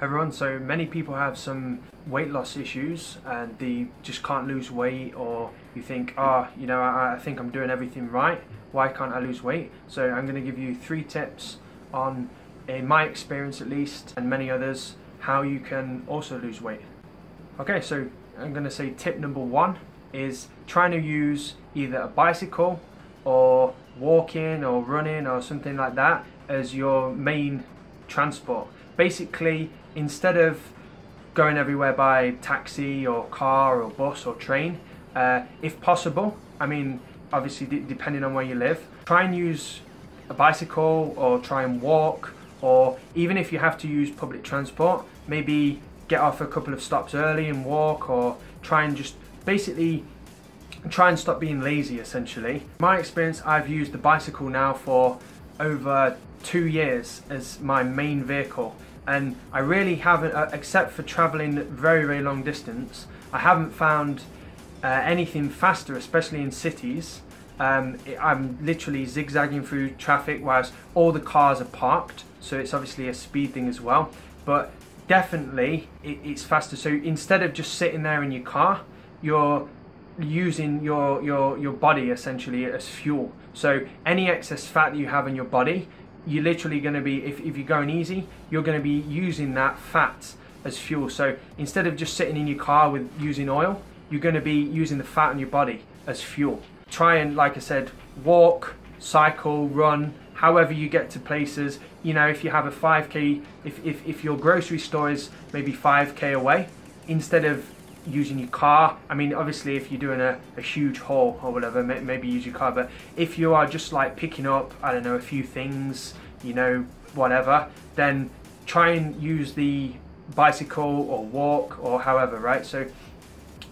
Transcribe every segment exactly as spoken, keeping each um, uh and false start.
Hey everyone, so many people have some weight loss issues and they just can't lose weight, or you think, ah, oh, you know, I, I think I'm doing everything right, why can't I lose weight? So I'm going to give you three tips on, in my experience at least, and many others, how you can also lose weight. Okay, so I'm going to say tip number one is trying to use either a bicycle or walking or running or something like that as your main transport. Basically, instead of going everywhere by taxi or car or bus or train, uh, if possible, I mean, obviously d depending on where you live, try and use a bicycle or try and walk, or even if you have to use public transport, maybe get off a couple of stops early and walk, or try and just basically try and stop being lazy essentially. In my experience, I've used the bicycle now for over two years as my main vehicle, and I really haven't, uh, except for traveling very very long distance, I haven't found uh, anything faster, especially in cities. um, it, I'm literally zigzagging through traffic whilst all the cars are parked, so it's obviously a speed thing as well, but definitely it, it's faster. So instead of just sitting there in your car, you're using your your your body essentially as fuel. So any excess fat that you have in your body, you're literally going to be, if, if you're going easy, you're going to be using that fat as fuel. So instead of just sitting in your car with using oil, you're going to be using the fat in your body as fuel. Try and, like I said, walk, cycle, run, however you get to places. You know, if you have a five K, if, if, if your grocery store is maybe five K away, instead of using your car, I mean, obviously if you're doing a, a huge haul or whatever, may, maybe use your car, but if you are just like picking up, I don't know, a few things, you know, whatever, then try and use the bicycle or walk or however, right? So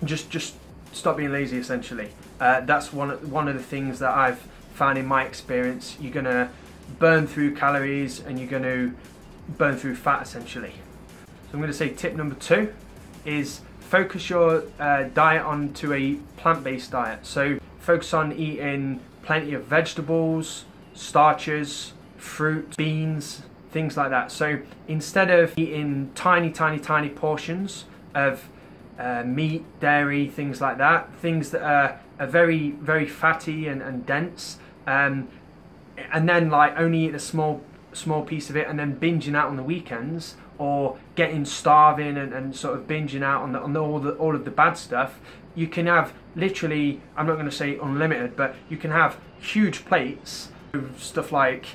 just just stop being lazy essentially. Uh, that's one, one of the things that I've found in my experience. You're going to burn through calories and you're going to burn through fat essentially. So I'm going to say tip number two is focus your uh, diet onto a plant-based diet. So focus on eating plenty of vegetables, starches, fruit, beans, things like that. So instead of eating tiny, tiny, tiny portions of uh, meat, dairy, things like that, things that are, are very, very fatty and, and dense, um, and then like only eat a small, small piece of it and then binging out on the weekends, or getting starving and, and sort of binging out on, the, on the, all, the, all of the bad stuff, you can have literally, I'm not going to say unlimited, but you can have huge plates of stuff like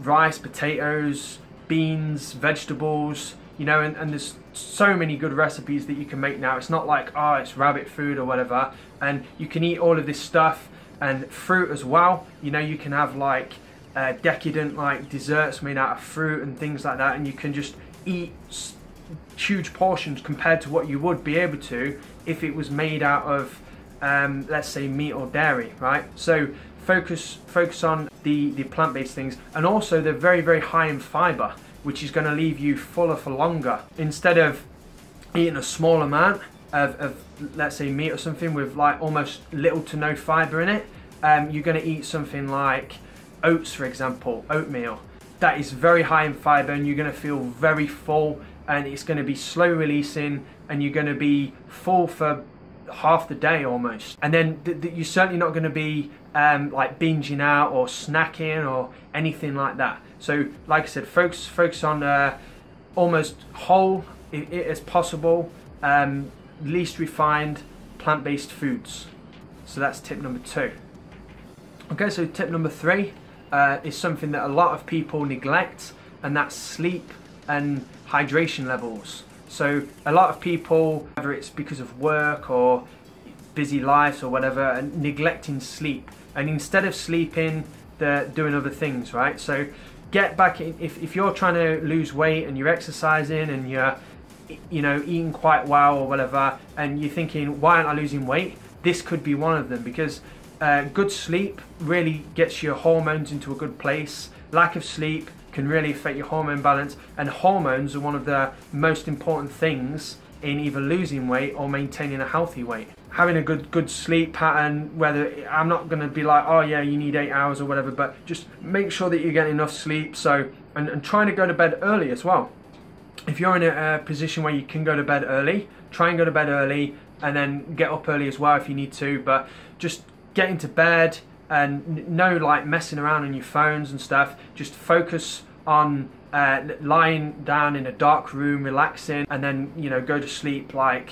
rice, potatoes, beans, vegetables, you know, and, and there's so many good recipes that you can make now. It's not like, oh, it's rabbit food or whatever, and you can eat all of this stuff, and fruit as well. You know, you can have like uh, decadent like desserts made out of fruit and things like that, and you can just eat huge portions compared to what you would be able to if it was made out of um, let's say meat or dairy, right? So focus focus on the the plant-based things, and also they're very very high in fiber, which is going to leave you fuller for longer. Instead of eating a small amount of, of let's say meat or something with like almost little to no fiber in it, um, you're going to eat something like oats, for example, oatmeal. That is very high in fiber, and you're going to feel very full, and it's going to be slow releasing, and you're going to be full for half the day almost. And then th th you're certainly not going to be um, like binging out or snacking or anything like that. So like I said, focus, focus on uh, almost whole as possible, um, least refined plant-based foods. So that's tip number two. Okay, so tip number three. Uh, is something that a lot of people neglect, and that's sleep and hydration levels. So a lot of people, whether it's because of work or busy lives or whatever, and neglecting sleep, and instead of sleeping they're doing other things, right? So get back in, if, if you're trying to lose weight and you're exercising and you're, you know, eating quite well or whatever, and you're thinking, why aren't I losing weight? This could be one of them, because Uh, good sleep really gets your hormones into a good place. Lack of sleep can really affect your hormone balance, and hormones are one of the most important things in either losing weight or maintaining a healthy weight. Having a good good sleep pattern, whether, I'm not going to be like, oh yeah, you need eight hours or whatever, but just make sure that you're getting enough sleep. So and, and trying to go to bed early as well. if you're in a, a position where you can go to bed early, try and go to bed early, and then get up early as well if you need to, but just get into bed and no like messing around on your phones and stuff. Just focus on uh, lying down in a dark room, relaxing, and then, you know, go to sleep like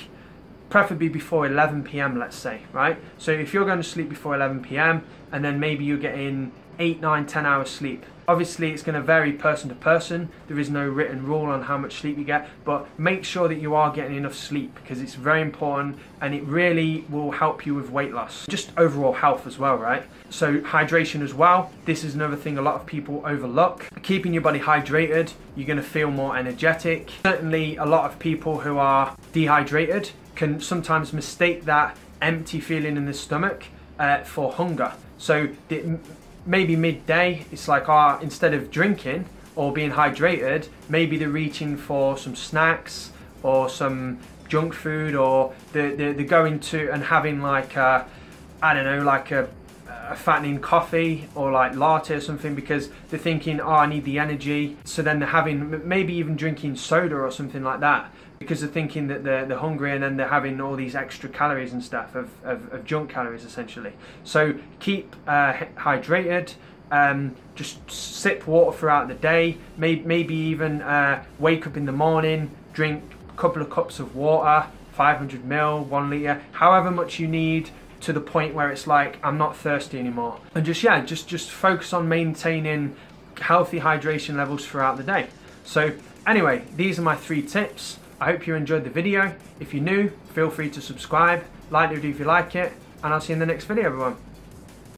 preferably before eleven p m let's say, right? So if you're going to sleep before eleven p m and then maybe you're getting eight, nine, ten hours sleep. Obviously it's going to vary person to person, there is no written rule on how much sleep you get, but make sure that you are getting enough sleep because it's very important and it really will help you with weight loss, just overall health as well, right? So hydration as well, this is another thing a lot of people overlook. Keeping your body hydrated, you're going to feel more energetic. Certainly a lot of people who are dehydrated can sometimes mistake that empty feeling in the stomach uh, for hunger. So the maybe midday, it's like, ah, uh, instead of drinking or being hydrated, maybe they're reaching for some snacks or some junk food, or they're, they're going to and having like a, I don't know, like a, a fattening coffee or like latte or something because they're thinking, oh, I need the energy. So then they're having, maybe even drinking soda or something like that because they're thinking that they're, they're hungry, and then they're having all these extra calories and stuff of, of, of junk calories essentially. So keep uh, hydrated, um, just sip water throughout the day, maybe, maybe even uh, wake up in the morning, drink a couple of cups of water, five hundred mil, one litre, however much you need, to the point where it's like, I'm not thirsty anymore. And just, yeah, just, just focus on maintaining healthy hydration levels throughout the day. So anyway, these are my three tips. I hope you enjoyed the video. If you're new, feel free to subscribe, like it if you like it, and I'll see you in the next video, everyone.